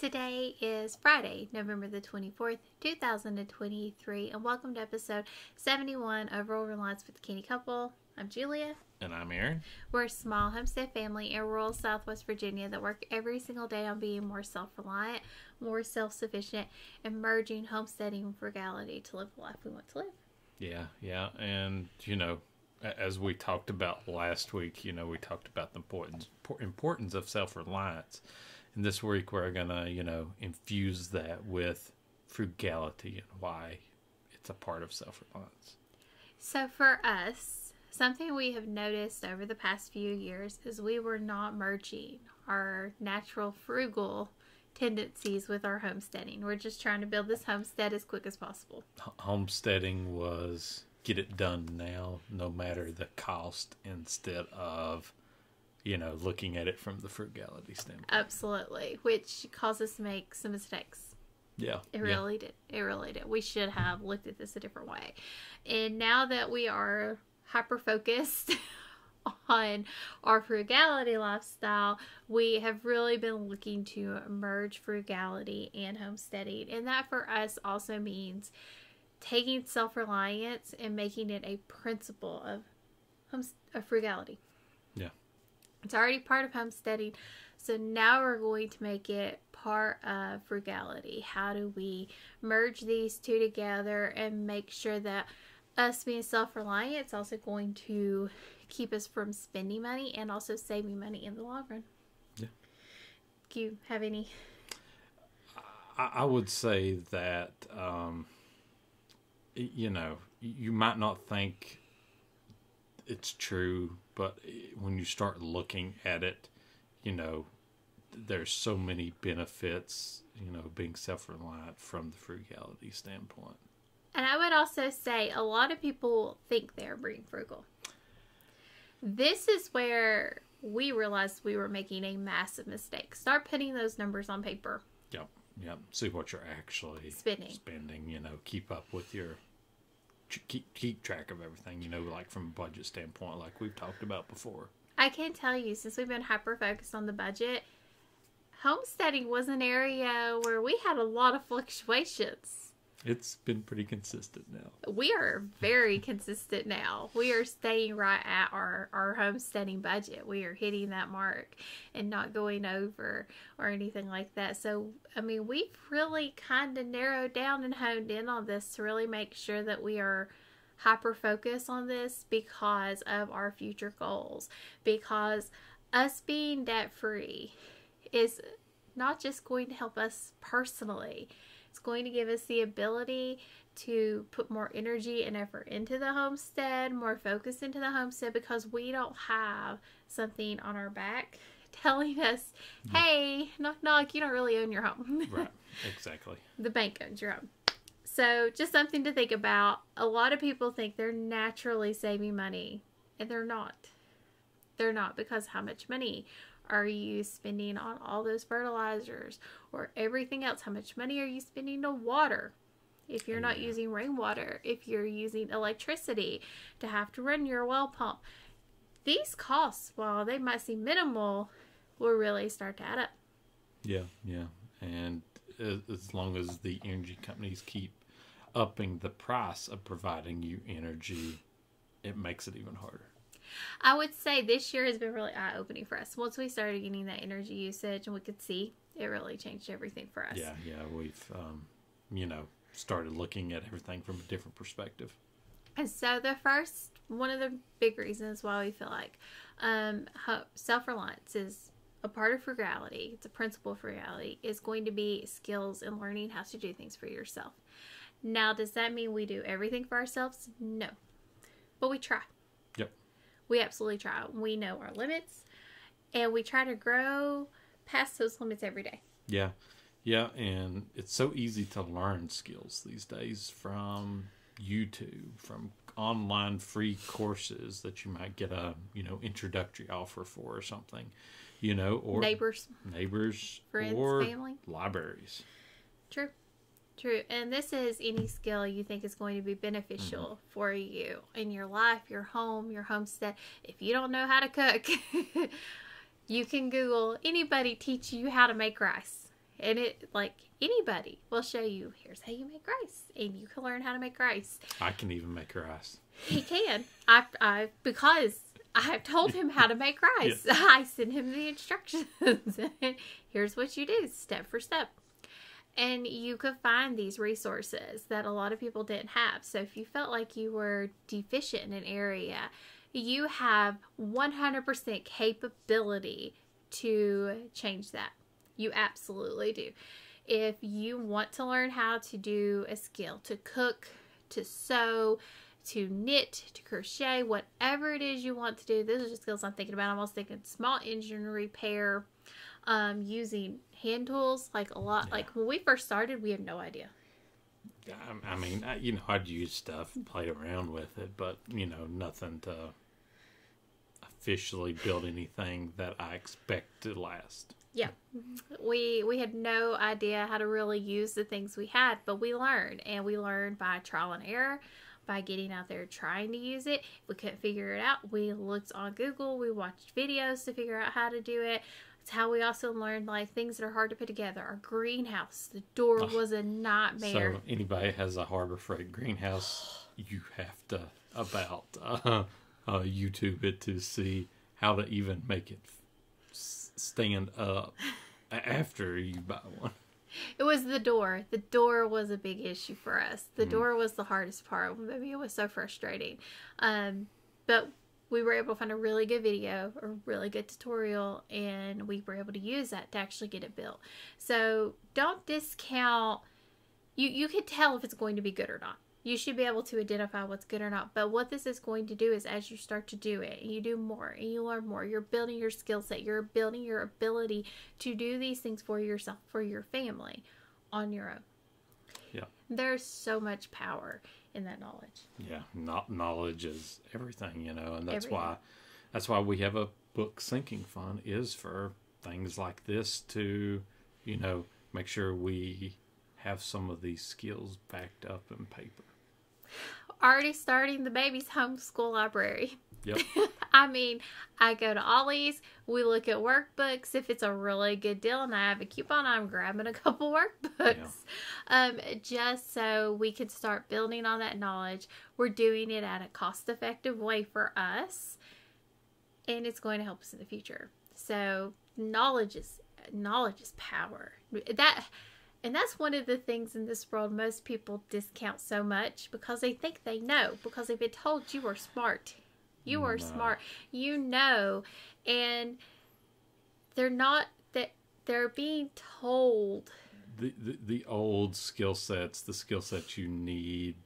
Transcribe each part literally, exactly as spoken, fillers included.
Today is Friday, November the twenty-fourth, two thousand twenty-three, and welcome to episode seventy-one of Rural Reliance with The Canny Couple. I'm Julia. And I'm Aaron. We're a small homestead family in rural Southwest Virginia that work every single day on being more self-reliant, more self-sufficient, and merging homesteading with frugality to live the life we want to live. Yeah, yeah, and you know, as we talked about last week, you know, we talked about the importance importance of self-reliance. And this week we're going to, you know, infuse that with frugality and why it's a part of self-reliance. So for us, something we have noticed over the past few years is we were not merging our natural frugal tendencies with our homesteading. We're just trying to build this homestead as quick as possible. Homesteading was get it done now, no matter the cost, instead of, you know, looking at it from the frugality standpoint. Absolutely, which caused us to make some mistakes. Yeah. It really yeah. did. It really did. We should have looked at this a different way. And now that we are hyper-focused on our frugality lifestyle, we have really been looking to merge frugality and homesteading. And that for us also means taking self-reliance and making it a principle of, homes- of frugality. Yeah. It's already part of homesteading, so now we're going to make it part of frugality. How do we merge these two together and make sure that us being self-reliant is also going to keep us from spending money and also saving money in the long run? Yeah. Do you have any? I, I would say that, um, you know, you might not think it's true, but when you start looking at it, you know, there's so many benefits, you know, being self-reliant from the frugality standpoint. And I would also say a lot of people think they're being frugal. This is where we realized we were making a massive mistake. Start putting those numbers on paper. Yep, yep. See what you're actually spending. Spending, you know, keep up with your... Keep, keep track of everything, you know, like from a budget standpoint, like we've talked about before. I can tell you, since we've been hyper-focused on the budget, homesteading was an area where we had a lot of fluctuations. It's been pretty consistent now. We are very consistent now. We are staying right at our, our homesteading budget. We are hitting that mark and not going over or anything like that. So, I mean, we've really kind of narrowed down and honed in on this to really make sure that we are hyper-focused on this because of our future goals. Because us being debt-free is not just going to help us personally. It's going to give us the ability to put more energy and effort into the homestead, more focus into the homestead, because we don't have something on our back telling us, hey, knock, knock, you don't really own your home. Right, exactly. The bank owns your home. So just something to think about. A lot of people think they're naturally saving money, and they're not. They're not, because how much money are you spending on all those fertilizers or everything else? How much money are you spending on water? If you're not yeah. using rainwater, if you're using electricity to have to run your well pump, these costs, while they might seem minimal, will really start to add up. Yeah, yeah. And as long as the energy companies keep upping the price of providing you energy, it makes it even harder. I would say this year has been really eye-opening for us. Once we started getting that energy usage and we could see, it really changed everything for us. Yeah, yeah. We've, um, you know, started looking at everything from a different perspective. And so the first, one of the big reasons why we feel like um, self-reliance is a part of frugality, it's a principle of frugality, is going to be skills and learning how to do things for yourself. Now, does that mean we do everything for ourselves? No. But we try. Yep. We absolutely try. We know our limits, and we try to grow past those limits every day. Yeah. Yeah, and it's so easy to learn skills these days from YouTube, from online free courses that you might get a, you know, introductory offer for or something, you know, or neighbors, neighbors, friends, or family, libraries. True. True. And this is any skill you think is going to be beneficial mm-hmm. for you in your life, your home, your homestead. If you don't know how to cook, you can Google anybody teach you how to make rice. And it, like, anybody will show you, here's how you make rice. And you can learn how to make rice. I can even make rice. He can. I, I, because I've told him how to make rice. Yes. I send him the instructions. Here's what you do, step for step. And you could find these resources that a lot of people didn't have. So if you felt like you were deficient in an area, you have one hundred percent capability to change that. You absolutely do. If you want to learn how to do a skill, to cook, to sew, to knit, to crochet, whatever it is you want to do, those are just skills I'm thinking about. I'm also thinking small engine repair, um, using hand tools, like a lot. Yeah. Like when we first started, we had no idea. I, I mean, I, you know, I'd use stuff, played around with it, but, you know, nothing to officially build anything that I expect to last. Yeah, we we had no idea how to really use the things we had, but we learned, and we learned by trial and error, by getting out there trying to use it. If we couldn't figure it out, we looked on Google, we watched videos to figure out how to do it. It's how we also learned, like, things that are hard to put together. Our greenhouse, the door oh, was a nightmare. So anybody has a Harbor Freight greenhouse, you have to about uh, uh, YouTube it to see how to even make it stand up after you buy one. It was the door. The door was a big issue for us. The mm. door was the hardest part. Maybe it was so frustrating. Um, but we were able to find a really good video, a really good tutorial, and we were able to use that to actually get it built. So don't discount. You, you can tell if it's going to be good or not. You should be able to identify what's good or not. But what this is going to do is, as you start to do it, you do more and you learn more. You're building your skill set. You're building your ability to do these things for yourself, for your family, on your own. Yeah. There's so much power in that knowledge. Yeah. No, knowledge is everything, you know, and that's everything. why that's why we have a book sinking fund, is for things like this to, you know, make sure we have some of these skills backed up in paper. Already starting the baby's homeschool library. Yep. I mean, I go to Ollie's, we look at workbooks. If it's a really good deal and I have a coupon, I'm grabbing a couple workbooks. Yeah. Um, just so we can start building on that knowledge. We're doing it at a cost-effective way for us, and it's going to help us in the future. So knowledge is, knowledge is power. That... And that's one of the things in this world most people discount so much, because they think they know, because they've been told you are smart. You are no. smart. You know. And they're not, that they're being told. The, the, the old skill sets, the skill sets you need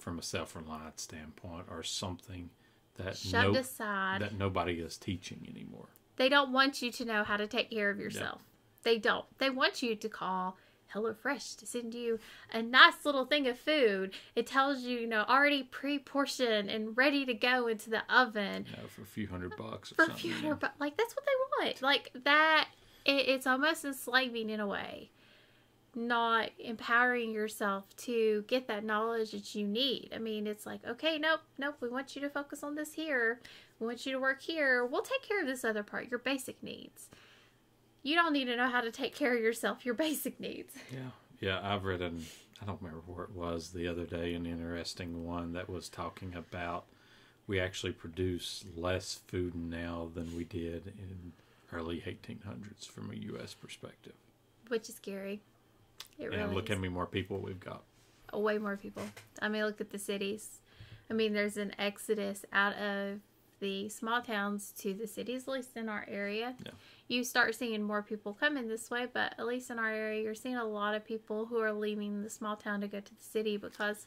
from a self-reliance standpoint, are something that, no, that nobody is teaching anymore. They don't want you to know how to take care of yourself. Yeah. They don't. They want you to call Hello Fresh to send you a nice little thing of food. It tells you, you know, already pre-portioned and ready to go into the oven. Yeah, for a few hundred bucks. Or for something, a few hundred yeah. bucks. Like, that's what they want. Like, that, it, it's almost enslaving in a way. Not empowering yourself to get that knowledge that you need. I mean, it's like, okay, nope, nope. We want you to focus on this here. We want you to work here. We'll take care of this other part, your basic needs. You don't need to know how to take care of yourself, your basic needs. Yeah. Yeah, I've read an, I don't remember where it was the other day, an interesting one that was talking about we actually produce less food now than we did in early eighteen hundreds from a U S perspective. Which is scary. It really is. And look how many more people we've got. Oh, way more people. I mean, look at the cities. I mean, there's an exodus out of the small towns to the cities, at least in our area. Yeah. You start seeing more people coming this way, but at least in our area, you're seeing a lot of people who are leaving the small town to go to the city because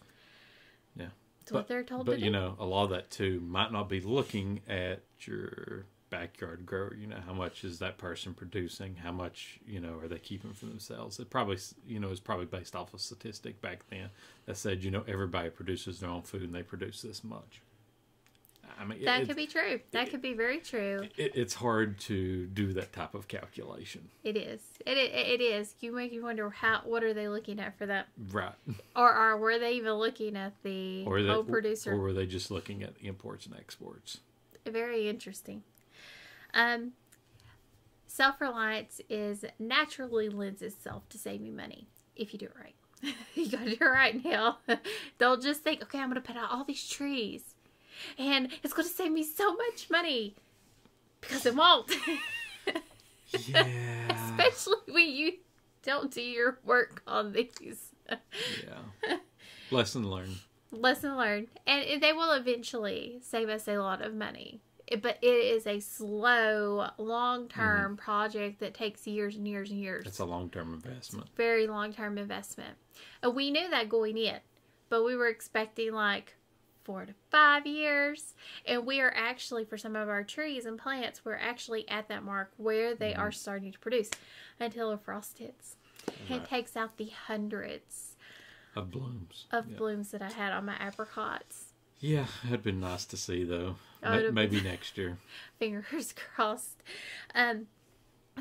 yeah, it's what they're told to do. But, you know, a lot of that, too, might not be looking at your backyard grower. You know, how much is that person producing? How much, you know, are they keeping for themselves? It probably, you know, is probably based off of statistic back then that said, you know, everybody produces their own food and they produce this much. I mean, that it, could be true. That it, could be very true. It, it's hard to do that type of calculation. It is. It, it it is. You make you wonder how. What are they looking at for that? Right. Or or were they even looking at the or they, old producer? Or were they just looking at imports and exports? Very interesting. Um, Self-reliance is naturally lends itself to saving money if you do it right. You gotta do it right now. They'll just think, okay, I'm gonna put out all these trees and it's gonna save me so much money, because it won't. Yeah. Especially when you don't do your work on these. Yeah. Lesson learned. Lesson learned. And they will eventually save us a lot of money. But it is a slow, long-term mm-hmm. project that takes years and years and years. It's a long-term investment. It's a very long-term investment. And we knew that going in. But we were expecting like four to five years. And we are actually, for some of our trees and plants, we're actually at that mark where they mm-hmm. are starting to produce. Until a frost hits. Right. It takes out the hundreds. Of blooms. Of yep. blooms that I had on my apricots. Yeah, it'd been nice to see though. Oh, maybe next year. Fingers crossed. Um,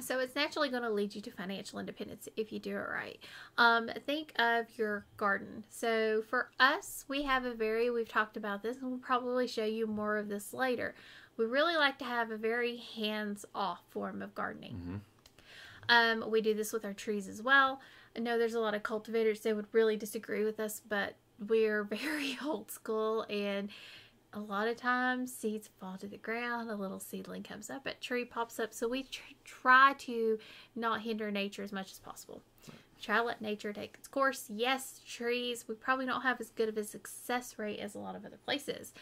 so it's naturally going to lead you to financial independence if you do it right. Um, think of your garden. So for us, we have a very, we've talked about this and we'll probably show you more of this later. We really like to have a very hands-off form of gardening. Mm-hmm. Um, we do this with our trees as well. I know there's a lot of cultivators that would really disagree with us, but we're very old school, and a lot of times seeds fall to the ground, a little seedling comes up, a tree pops up. So we tr try to not hinder nature as much as possible. Try to let nature take its course. Yes, trees, we probably don't have as good of a success rate as a lot of other places,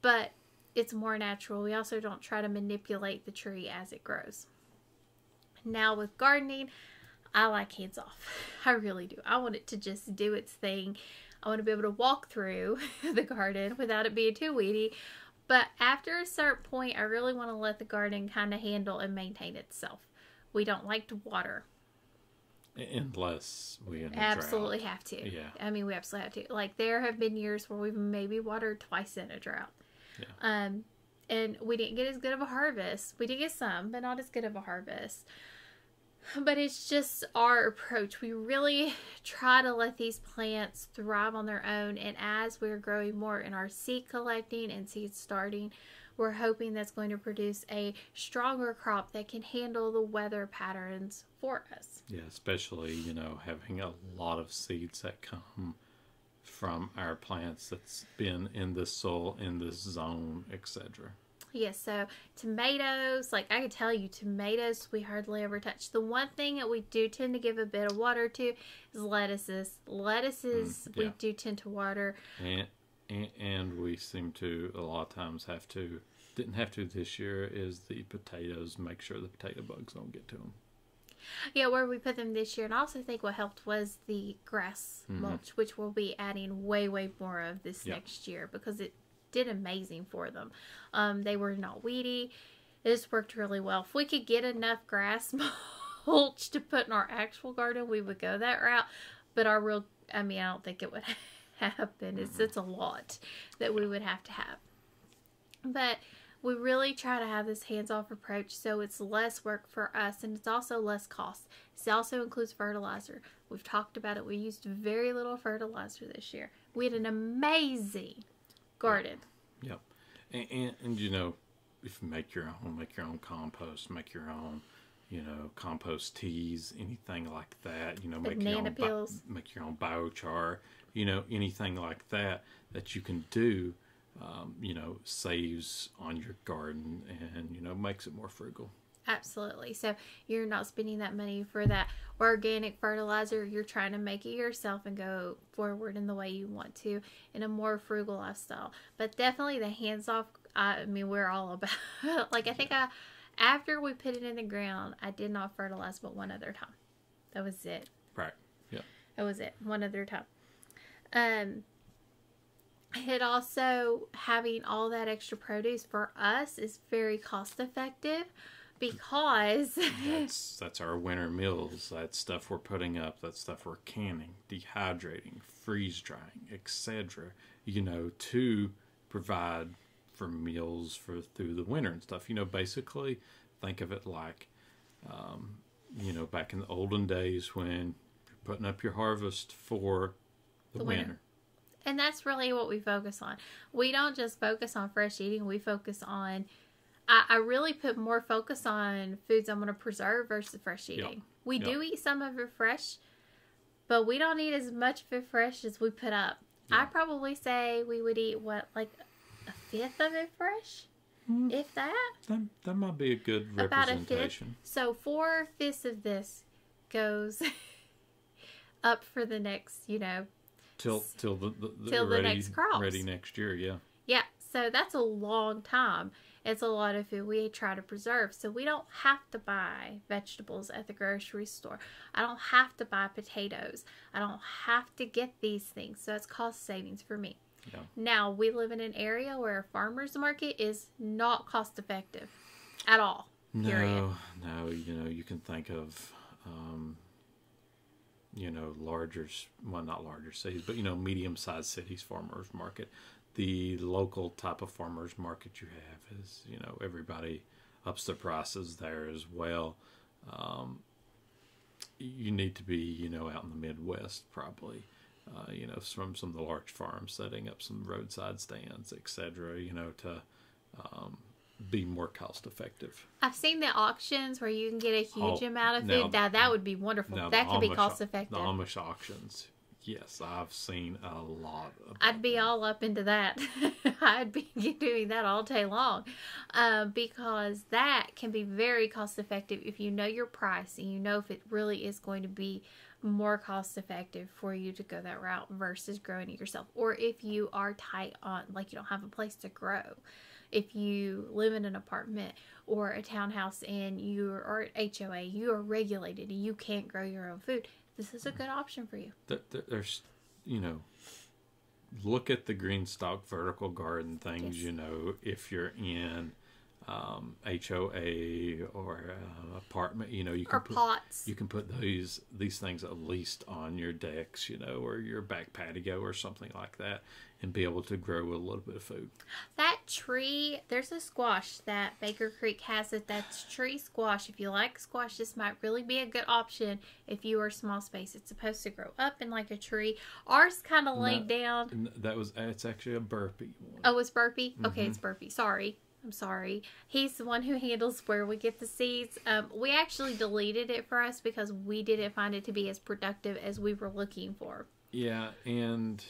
but it's more natural. We also don't try to manipulate the tree as it grows. Now with gardening, I like hands off. I really do. I want it to just do its thing. I want to be able to walk through the garden without it being too weedy. But after a certain point, I really want to let the garden kind of handle and maintain itself. We don't like to water. Unless we absolutely drought. have to. Yeah. I mean, we absolutely have to. Like, there have been years where we've maybe watered twice in a drought. Yeah. Um, and we didn't get as good of a harvest. We did get some, but not as good of a harvest. But it's just our approach. We really try to let these plants thrive on their own. And as we're growing more in our seed collecting and seed starting, we're hoping that's going to produce a stronger crop that can handle the weather patterns for us. Yeah, especially, you know, having a lot of seeds that come from our plants that's been in this soil, in this zone, et cetera. Yes, yeah, so tomatoes, like I could tell you, tomatoes we hardly ever touch. The one thing that we do tend to give a bit of water to is lettuces. Lettuces mm, yeah. we do tend to water. And, and, and we seem to, a lot of times, have to, didn't have to this year, is the potatoes. Make sure the potato bugs don't get to them. Yeah, where we put them this year. And I also think what helped was the grass mm-hmm. mulch, which we'll be adding way, way more of this yep. next year, because it did amazing for them. Um, they were not weedy. This worked really well. If we could get enough grass mulch to put in our actual garden, we would go that route. But our real, I mean, I don't think it would happen. It's, it's a lot that we would have to have. But we really try to have this hands-off approach, so it's less work for us, and it's also less cost. This also includes fertilizer. We've talked about it. We used very little fertilizer this year. We had an amazing garden. Yep. And, and, and you know, if you make your own, make your own compost, make your own, you know, compost teas, anything like that, you know, make your, own bi make your own biochar, you know, anything like that that you can do, um, you know, saves on your garden and, you know, makes it more frugal. Absolutely. So you're not spending that money for that organic fertilizer. You're trying to make it yourself and go forward in the way you want to in a more frugal lifestyle. But definitely the hands-off, I mean, we're all about, like, I think I, after we put it in the ground, I did not fertilize but one other time. That was it. Right. Yeah. That was it. One other time. Um, it also, having all that extra produce for us is very cost effective. Because that's, that's our winter meals, that stuff we're putting up, that stuff we're canning, dehydrating, freeze drying, et cetera. You know, to provide for meals for through the winter and stuff. You know, basically think of it like, um, you know, back in the olden days when you're putting up your harvest for the, the winter. winter. And that's really what we focus on. We don't just focus on fresh eating. We focus on I, I really put more focus on foods I'm going to preserve versus fresh eating. Yep. We yep. do eat some of it fresh, but we don't eat as much of it fresh as we put up. Yeah. I probably say we would eat, what, like a fifth of it fresh? Mm. If that? that? That might be a good representation. A so four fifths of this goes up for the next, you know. Till, till, the, the, the, till ready, the next crops. Ready next year, yeah. Yeah, so that's a long time. It's a lot of food we try to preserve. So we don't have to buy vegetables at the grocery store. I don't have to buy potatoes. I don't have to get these things. So it's cost savings for me. Yeah. Now, we live in an area where a farmer's market is not cost effective at all. No, period. no, you know, you can think of, um, you know, larger, well, not larger cities, but, you know, medium-sized cities, farmer's market. The local type of farmer's market you have is, you know, everybody ups the prices there as well. Um, you need to be, you know, out in the Midwest probably. Uh, you know, from some of the large farms, setting up some roadside stands, et cetera, you know, to um, be more cost effective. I've seen the auctions where you can get a huge oh, amount of food. Now, now, that would be wonderful. That could Amish, be cost effective. The Amish auctions. Yes, I've seen a lot of I'd be them. all up into that. I'd be doing that all day long uh, because that can be very cost effective if you know your price and you know if it really is going to be more cost effective for you to go that route versus growing it yourself. Or if you are tight on, like, you don't have a place to grow, if you live in an apartment or a townhouse and you are H O A, you are regulated and you can't grow your own food, this is a good option for you. There's, you know, look at the green stock vertical garden things. Yes. You know, if you're in Um, H O A or uh, apartment, you know, you can or put, pots. You can put these these things at least on your decks, you know, or your back patio or something like that, and be able to grow a little bit of food. That tree, there's a squash that Baker Creek has. It that's tree squash. If you like squash, this might really be a good option if you are small space. It's supposed to grow up in like a tree. Ours kind of laid no, down. That was it's actually a burpee one. Oh, it's burpee. Mm-hmm. Okay, it's burpee. Sorry. I'm sorry. He's the one who handles where we get the seeds. Um, we actually deleted it for us because we didn't find it to be as productive as we were looking for. Yeah, and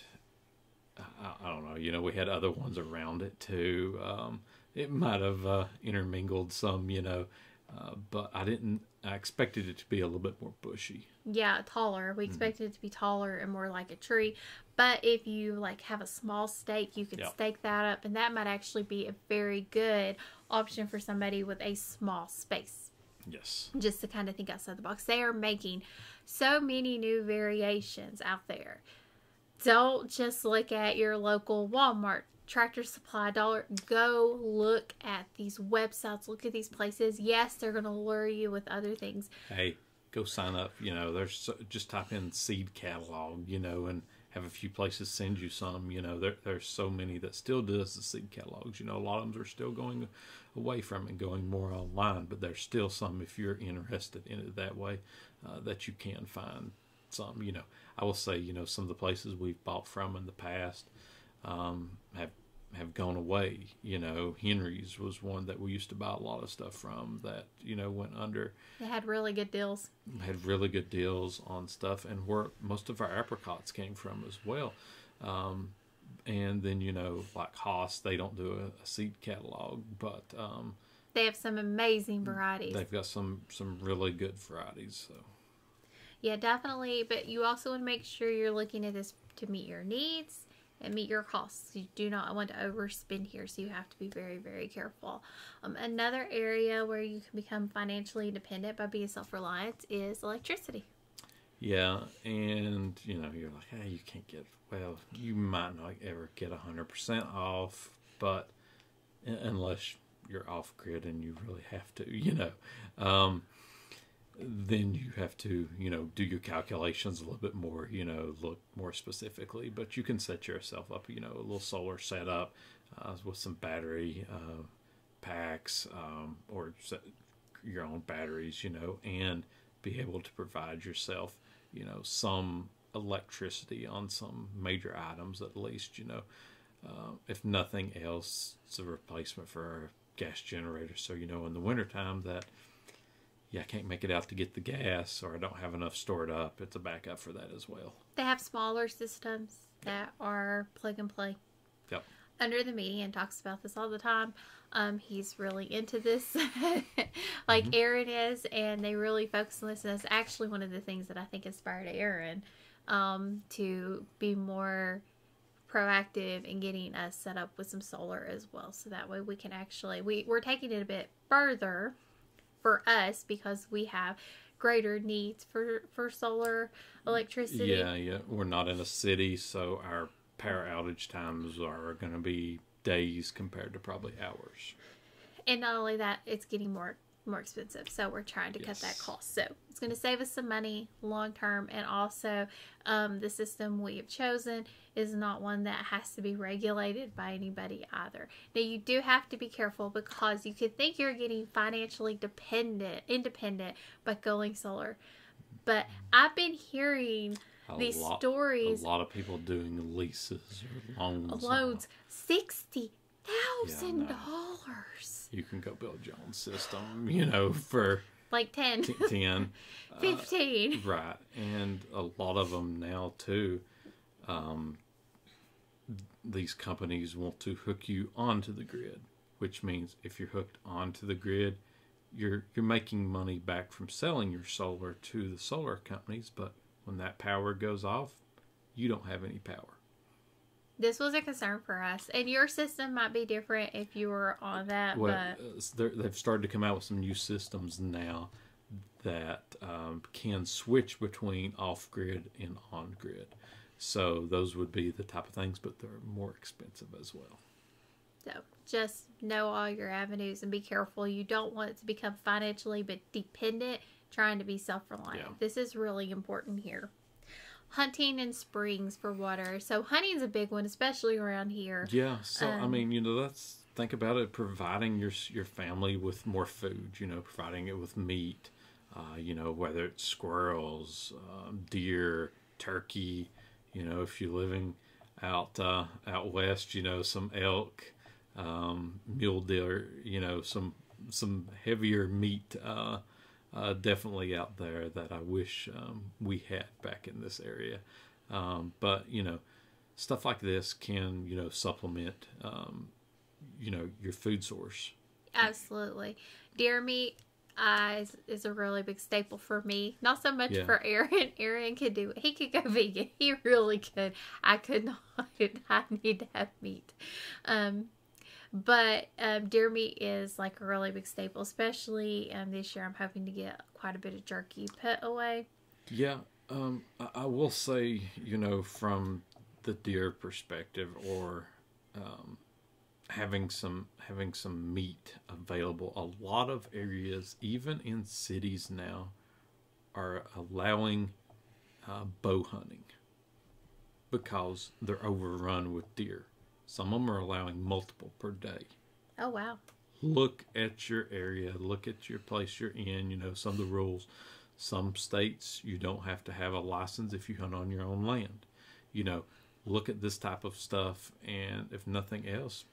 I, I don't know. You know, we had other ones around it too. Um, it might have uh, intermingled some, you know, uh, but I didn't. I expected it to be a little bit more bushy. Yeah, taller. We expected mm. it to be taller and more like a tree. But if you, like, have a small stake, you can yep. stake that up. And that might actually be a very good option for somebody with a small space. Yes. Just to kind of think outside the box. They are making so many new variations out there. Don't just look at your local Walmart, Tractor Supply, Dollar. Go look at these websites. Look at these places. Yes, they're going to lure you with other things. Hey, go sign up. You know, there's so, just type in seed catalog, you know, and have a few places send you some. You know, there, there's so many that still does the seed catalogs. You know, a lot of them are still going away from it, going more online, but there's still some, if you're interested in it that way, uh, that you can find some. You know, I will say, you know, some of the places we've bought from in the past um, have have gone away. You know, Henry's was one that we used to buy a lot of stuff from that, you know, went under. They had really good deals. Had really good deals on stuff, and where most of our apricots came from as well. Um, and then, you know, like Haas, they don't do a, a seed catalog, but um, they have some amazing varieties. They've got some, some really good varieties. So yeah, definitely. But you also want to make sure you're looking at this to meet your needs and meet your costs. You do not want to overspend here, so you have to be very, very careful. Um, another area where you can become financially independent by being self-reliant is electricity. Yeah, and, you know, you're like, hey, you can't get, well, you might not ever get one hundred percent off, but unless you're off-grid and you really have to, you know, um, then you have to, you know, do your calculations a little bit more, you know, look more specifically. But you can set yourself up, you know, a little solar setup uh, with some battery uh, packs um, or set your own batteries, you know, and be able to provide yourself, you know, some electricity on some major items at least, you know. Uh, if nothing else, it's a replacement for gas generator. So, you know, in the wintertime that, yeah, I can't make it out to get the gas, or I don't have enough stored up, it's a backup for that as well. They have smaller systems that are plug and play. Yep. Under the Median talks about this all the time. Um, he's really into this, like mm-hmm. Aaron is, and they really focus on this. And that's actually one of the things that I think inspired Aaron um, to be more proactive in getting us set up with some solar as well. So that way we can actually, we, we're taking it a bit further for us because we have greater needs for, for solar electricity. Yeah, yeah. We're not in a city, so our power outage times are going to be days compared to probably hours. And not only that, it's getting more more expensive, so we're trying to yes. cut that cost. So it's going to save us some money long term, and also um, the system we have chosen is not one that has to be regulated by anybody either. Now you do have to be careful because you could think you're getting financially dependent, independent by going solar, but I've been hearing A these lot, stories. A lot of people doing leases or loans. Loans. Sixty thousand yeah, dollars. You can go build your own system, you know, for like ten, ten, fifteen. Uh, right, and a lot of them now too. Um, these companies want to hook you onto the grid, which means if you're hooked onto the grid, you're you're making money back from selling your solar to the solar companies, but when that power goes off, you don't have any power. This was a concern for us. And your system might be different if you were on that. Well, but they've started to come out with some new systems now that um, can switch between off-grid and on-grid. So those would be the type of things, but they're more expensive as well. So just know all your avenues and be careful. You don't want it to become financially but dependent, trying to be self-reliant. Yeah. This is really important here. Hunting and springs for water. So hunting's a big one, especially around here. Yeah. So um, I mean, you know, that's, think about it, providing your your family with more food, you know, providing it with meat, uh, you know, whether it's squirrels, um, deer, turkey, you know, if you're living out uh, out west, you know, some elk, um, mule deer, you know, some some heavier meat uh Uh, definitely out there that I wish um, we had back in this area. Um, but, you know, stuff like this can, you know, supplement, um, you know, your food source. Absolutely. Deer meat uh, is, is a really big staple for me. Not so much yeah. for Aaron. Aaron could do it. He could go vegan. He really could. I could not. I need to have meat. Um But um, deer meat is like a really big staple, especially um, this year. I'm hoping to get quite a bit of jerky put away. Yeah, um, I, I will say, you know, from the deer perspective, or um, having some having some meat available, a lot of areas, even in cities now, are allowing uh, bow hunting because they're overrun with deer. Some of them are allowing multiple per day. Oh, wow. Look at your area. Look at your place you're in. You know, some of the rules. Some states, you don't have to have a license if you hunt on your own land. You know, look at this type of stuff. And if nothing else,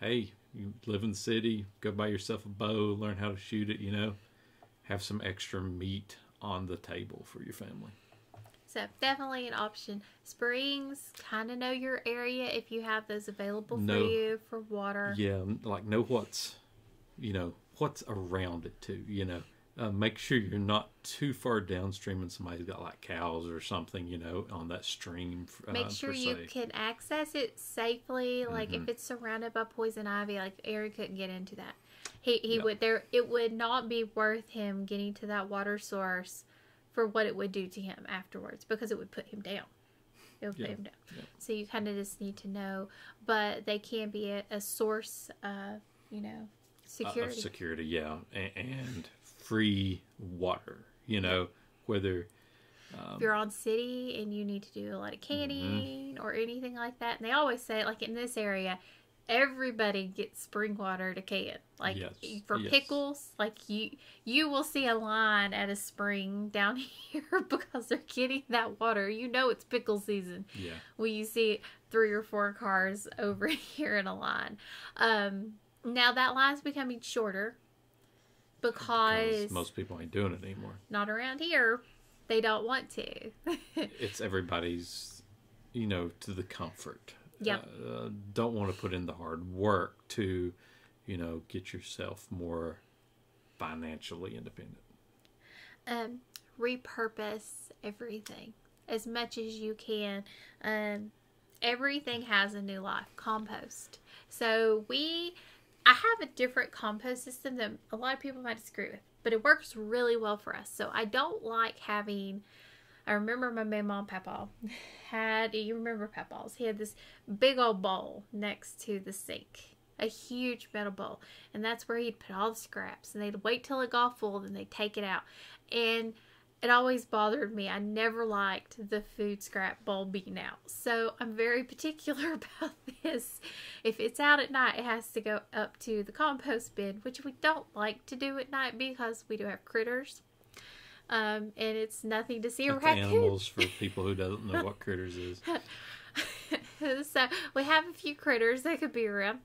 hey, you live in the city, go buy yourself a bow, learn how to shoot it, you know. Have some extra meat on the table for your family. So definitely an option. Springs, kind of know your area if you have those available know, for you for water. Yeah, like know what's, you know, what's around it too. You know, uh, make sure you're not too far downstream and somebody's got like cows or something, you know, on that stream. Uh, make sure you can access it safely. Like mm-hmm. if it's surrounded by poison ivy, like Aaron couldn't get into that. He he yep. would there. It would not be worth him getting to that water source for what it would do to him afterwards, because it would put him down. It would yeah, put him down. Yeah. So you kind of just need to know, but they can be a, a source of, you know, security. Uh, of security, yeah, and, and free water. You know, whether um, if you're on city and you need to do a lot of canning mm-hmm. or anything like that, and they always say, like in this area, everybody gets spring water to can. Like yes, for yes. pickles, like you you will see a line at a spring down here because they're getting that water. You know it's pickle season. Yeah. When you see three or four cars over here in a line. Um Now that line's becoming shorter because, because most people ain't doing it anymore. Not around here. They don't want to. It's everybody's, you know, to the comfort. Yeah. Uh, don't want to put in the hard work to, you know, get yourself more financially independent. Um, repurpose everything as much as you can. Um, everything has a new life. Compost. So we, I have a different compost system that a lot of people might disagree with, but it works really well for us. So I don't like having, I remember my mama and papa had, you remember papa's, he had this big old bowl next to the sink, a huge metal bowl. And that's where he'd put all the scraps, and they'd wait till it got full, then they'd take it out. And it always bothered me. I never liked the food scrap bowl being out. So I'm very particular about this. If it's out at night, it has to go up to the compost bin, which we don't like to do at night because we do have critters. Um, and it's nothing to see a raccoon. Animals, for people who don't know what critters is. So we have a few critters that could be around.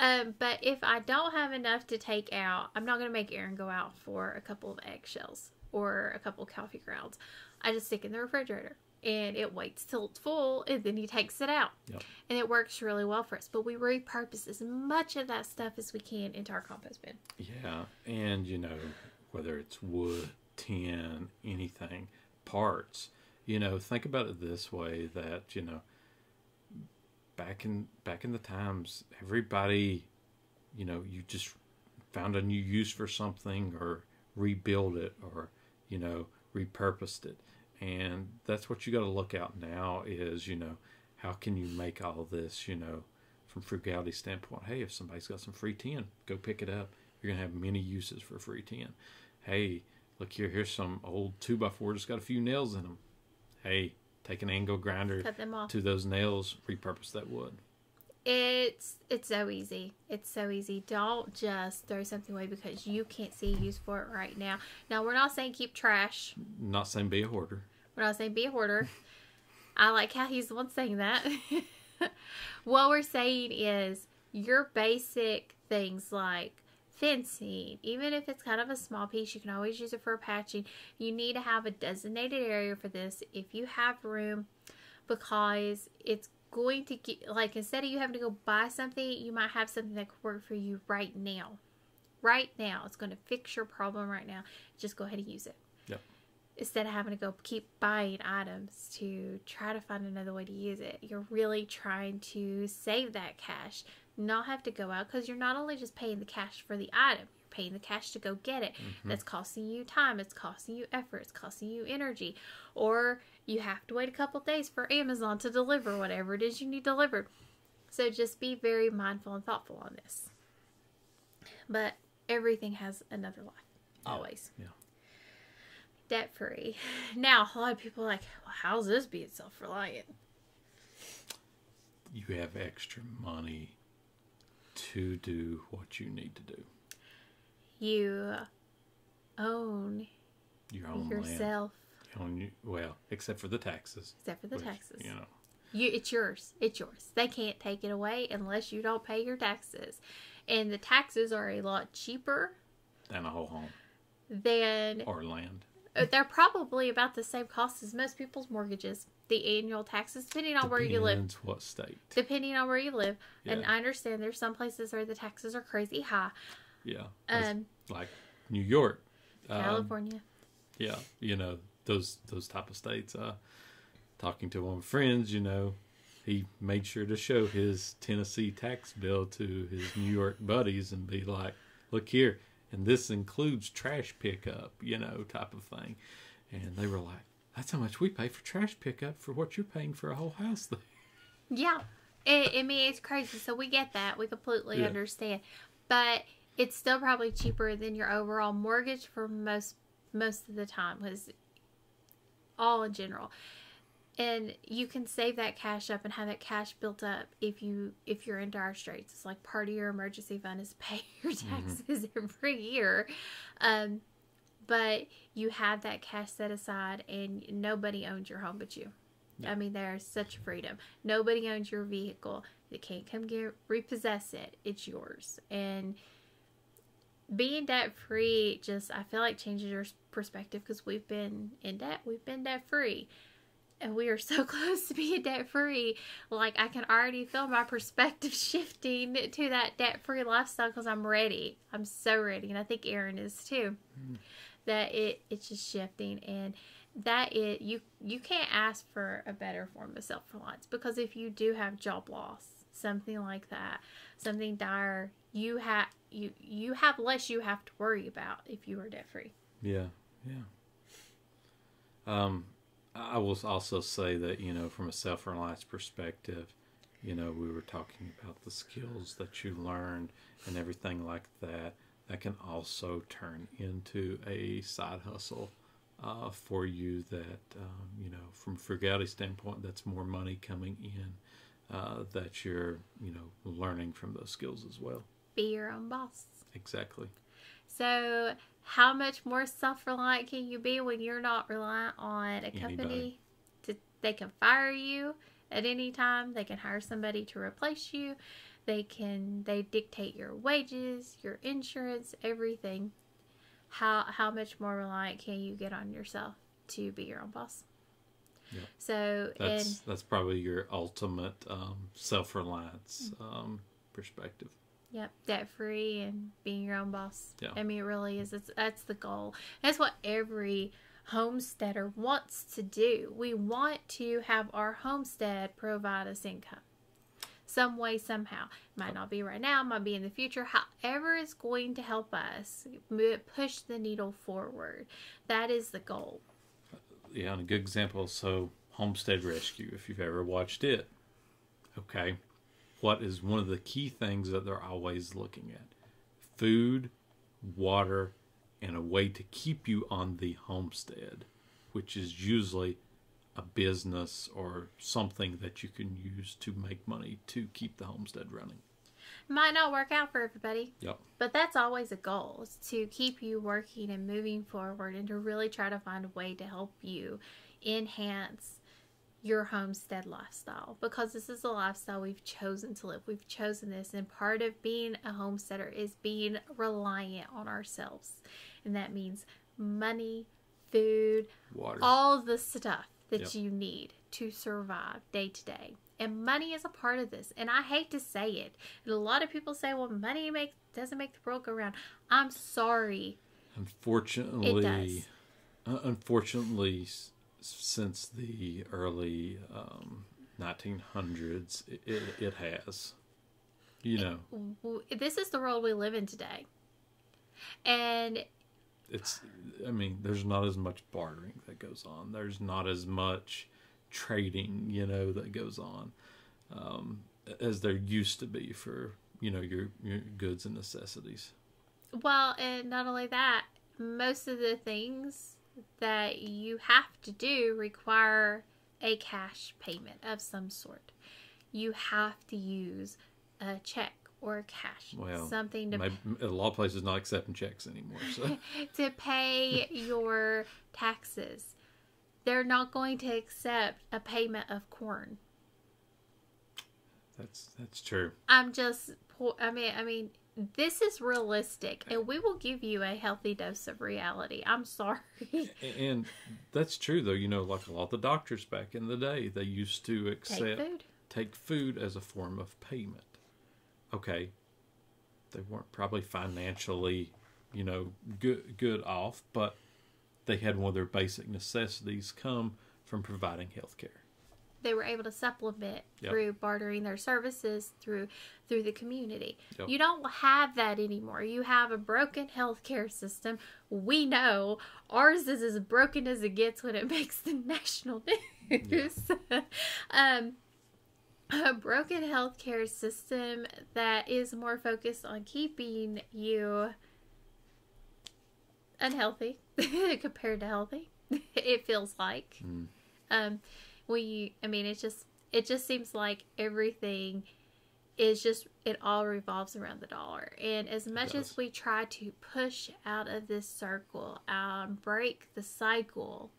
Um, but if I don't have enough to take out, I'm not going to make Aaron go out for a couple of eggshells or a couple of coffee grounds. I just stick in the refrigerator, and it waits till it's full, and then he takes it out. Yep. And it works really well for us. But we repurpose as much of that stuff as we can into our compost bin. Yeah, and you know, whether it's wood, tin, anything, parts, you know, think about it this way, that, you know, back in back in the times, everybody, you know, you just found a new use for something, or rebuild it, or, you know, repurposed it. And that's what you got to look out now is, you know, how can you make all this, you know, from frugality standpoint? Hey, if somebody's got some free tin, go pick it up. You're gonna have many uses for free tin. Hey, look here, here's some old two by four that's got a few nails in them. Hey, take an angle grinder, cut them off to those nails, repurpose that wood. It's it's so easy. It's so easy. Don't just throw something away because you can't see a use for it right now. Now, we're not saying keep trash. Not saying be a hoarder. We're not saying be a hoarder. I like how he's the one saying that. What we're saying is your basic things like fencing, even if it's kind of a small piece, you can always use it for patching. You need to have a designated area for this if you have room, because it's going to get, like, instead of you having to go buy something, you might have something that could work for you right now. Right now. It's going to fix your problem right now. Just go ahead and use it. Yep. Instead of having to go keep buying items to try to find another way to use it. You're really trying to save that cash. Not have to go out, because you're not only just paying the cash for the item, you're paying the cash to go get it. Mm-hmm. That's costing you time. It's costing you effort. It's costing you energy. Or you have to wait a couple days for Amazon to deliver whatever it is you need delivered. So just be very mindful and thoughtful on this. But everything has another life. Yeah. Always. Yeah. Debt free. Now, a lot of people are like, well, how's this being self-reliant? You have extra money to do what you need to do. You own your own yourself. Land. On, well, except for the taxes. Except for the which, taxes. You know. You, it's yours. It's yours. They can't take it away unless you don't pay your taxes. And the taxes are a lot cheaper. Than a whole home. Than. Or land. They're probably about the same cost as most people's mortgages. The annual taxes, depending on depends where you live. Depends what state. Depending on where you live. Yeah. And I understand there's some places where the taxes are crazy high. Yeah. Um, like New York. California. Um, yeah. You know. Those those type of states. Uh, talking to one of my friends, you know, he made sure to show his Tennessee tax bill to his New York buddies and be like, look here, and this includes trash pickup, you know, type of thing. And they were like, that's how much we pay for trash pickup for what you're paying for a whole house there. Yeah. It, I mean, it's crazy. So we get that. We completely yeah. understand. But it's still probably cheaper than your overall mortgage for most most of the time, because all in general, and you can save that cash up and have that cash built up if you if you're in dire straits. It's like part of your emergency fund is pay your taxes mm-hmm. every year, um, but you have that cash set aside, and nobody owns your home but you. Yeah. I mean, there's such freedom. Nobody owns your vehicle. They can't come get repossess it. It's yours. And being debt free, just I feel like changes your perspective, because we've been in debt. We've been debt free. And we are so close to being debt-free. Like, I can already feel my perspective shifting to that debt-free lifestyle, because I'm ready. I'm so ready. And I think Aaron is too. Mm. That it, it's just shifting. And that it you, you can't ask for a better form of self-reliance. Because if you do have job loss, something like that, something dire, you, ha you, you have less you have to worry about if you are debt-free. Yeah, yeah. Um... I will also say that, you know, from a self-reliance perspective, you know, we were talking about the skills that you learned and everything like that. That can also turn into a side hustle uh, for you that, um, you know, from a frugality standpoint, that's more money coming in uh, that you're, you know, learning from those skills as well. Be your own boss. Exactly. So how much more self-reliant can you be when you're not reliant on a company? To, they can fire you at any time. They can hire somebody to replace you. They can they dictate your wages, your insurance, everything. How how much more reliant can you get on yourself to be your own boss? Yep. So that's and, that's probably your ultimate um, self-reliance mm-hmm. um, perspective. Yep, debt-free and being your own boss. Yeah. I mean, it really is. It's, that's the goal. That's what every homesteader wants to do. We want to have our homestead provide us income. Some way, somehow. Might not be right now. Might be in the future. However is going to help us move, push the needle forward. That is the goal. Yeah, and a good example, so Homestead Rescue, if you've ever watched it. Okay. What is one of the key things that they're always looking at? Food, water, and a way to keep you on the homestead, which is usually a business or something that you can use to make money to keep the homestead running. Might not work out for everybody, yep. But that's always a goal, is to keep you working and moving forward and to really try to find a way to help you enhance your homestead lifestyle, because this is a lifestyle we've chosen to live. We've chosen this, and part of being a homesteader is being reliant on ourselves, and that means money, food, water, all the stuff that yep. you need to survive day to day. And money is a part of this, and I hate to say it, and a lot of people say, well, money make, doesn't make the world go round. I'm sorry. Unfortunately, it does. Uh, unfortunately since the early um, nineteen hundreds, it, it, it has. You know. It, this is the world we live in today. And it's, I mean, there's not as much bartering that goes on. There's not as much trading, you know, that goes on um, as there used to be for, you know, your, your goods and necessities. Well, and not only that, most of the things that you have to do require a cash payment of some sort. You have to use a check or cash, well, something to maybe, a lot of places not accepting checks anymore, so. To pay your taxes. They're not going to accept a payment of corn. That's that's true. I'm just I mean I mean this is realistic, and we will give you a healthy dose of reality. I'm sorry. And that's true, though. You know, like a lot of the doctors back in the day, they used to accept take food, take food as a form of payment. Okay, they weren't probably financially, you know, good good off, but they had one of their basic necessities come from providing health care. They were able to supplement yep. through bartering their services through through the community. Yep. You don't have that anymore. You have a broken healthcare system. We know ours is as broken as it gets when it makes the national news. Yeah. um, a broken healthcare system that is more focused on keeping you unhealthy compared to healthy. It feels like. Mm. Um. We, I mean, it's just, it just seems like everything is just, it all revolves around the dollar. And as much as we try to push out of this circle, um, break the cycle,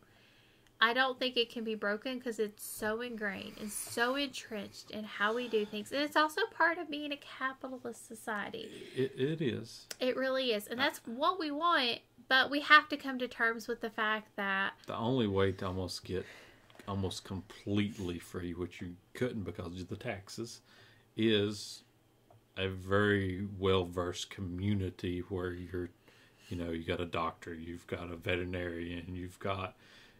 I don't think it can be broken because it's so ingrained and so entrenched in how we do things. And it's also part of being a capitalist society. It, it is. It really is. And that's I, what we want, but we have to come to terms with the fact that... The only way to almost get almost completely free, which you couldn't because of the taxes, is a very well-versed community where you're, you know, you got a doctor, you've got a veterinarian, you've got,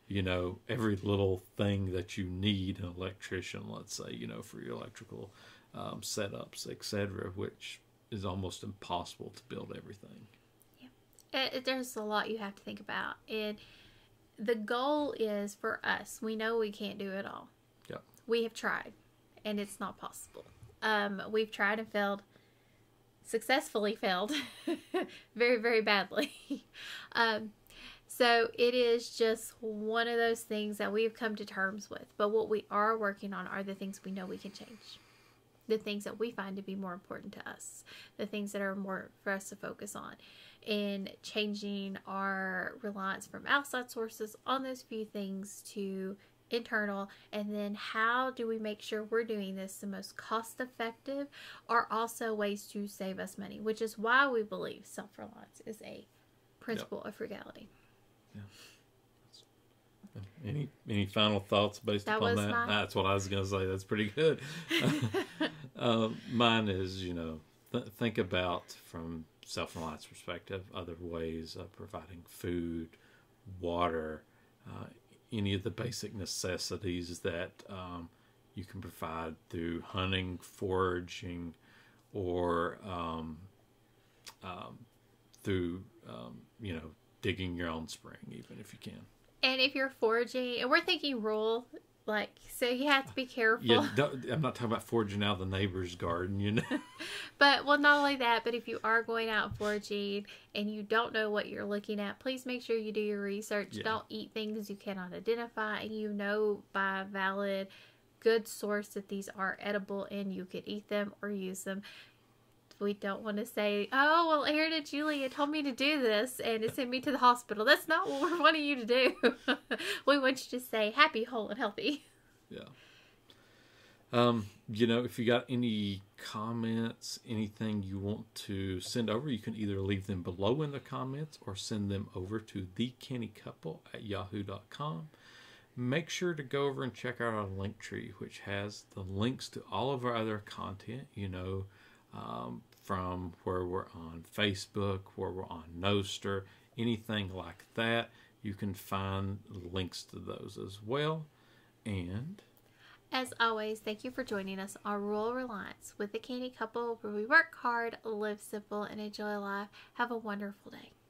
you know, every little thing that you need, an electrician, let's say, you know, for your electrical um, setups, et cetera, which is almost impossible to build everything. Yeah. It, it, there's a lot you have to think about. And the goal is for us, we know we can't do it all. Yeah. We have tried, and it's not possible. Um, we've tried and failed, successfully failed, very, very badly. um, so it is just one of those things that we've come to terms with. But what we are working on are the things we know we can change, the things that we find to be more important to us, the things that are more for us to focus on, and changing our reliance from outside sources on those few things to internal, and then how do we make sure we're doing this the most cost effective, are also ways to save us money, which is why we believe self-reliance is a principle yep. of frugality. Yeah. Any any final thoughts based that upon that? My... That's what I was going to say. That's pretty good. uh, mine is, you know, th think about from self-reliance perspective other ways of providing food, water, uh, any of the basic necessities that um, you can provide through hunting, foraging, or um, um, through, um, you know, digging your own spring, even if you can. And if you're foraging, and we're thinking rural, like, so you have to be careful. Yeah, don't, I'm not talking about foraging out of the neighbor's garden, you know. But, well, not only that, but if you are going out foraging and you don't know what you're looking at, please make sure you do your research. Yeah. Don't eat things you cannot identify. And you know by valid, good source that these are edible and you could eat them or use them. We don't want to say, oh, well, Aaron and Julia told me to do this and it sent me to the hospital. That's not what we're wanting you to do. We want you to say happy, whole, and healthy. Yeah. Um, you know, if you got any comments, anything you want to send over, you can either leave them below in the comments or send them over to the canny couple at yahoo dot com. Make sure to go over and check out our link tree, which has the links to all of our other content, you know, Um, from where we're on Facebook, where we're on Nostr, anything like that. You can find links to those as well. And as always, thank you for joining us on Rural Reliance with the Canny Couple, where we work hard, live simple, and enjoy life. Have a wonderful day.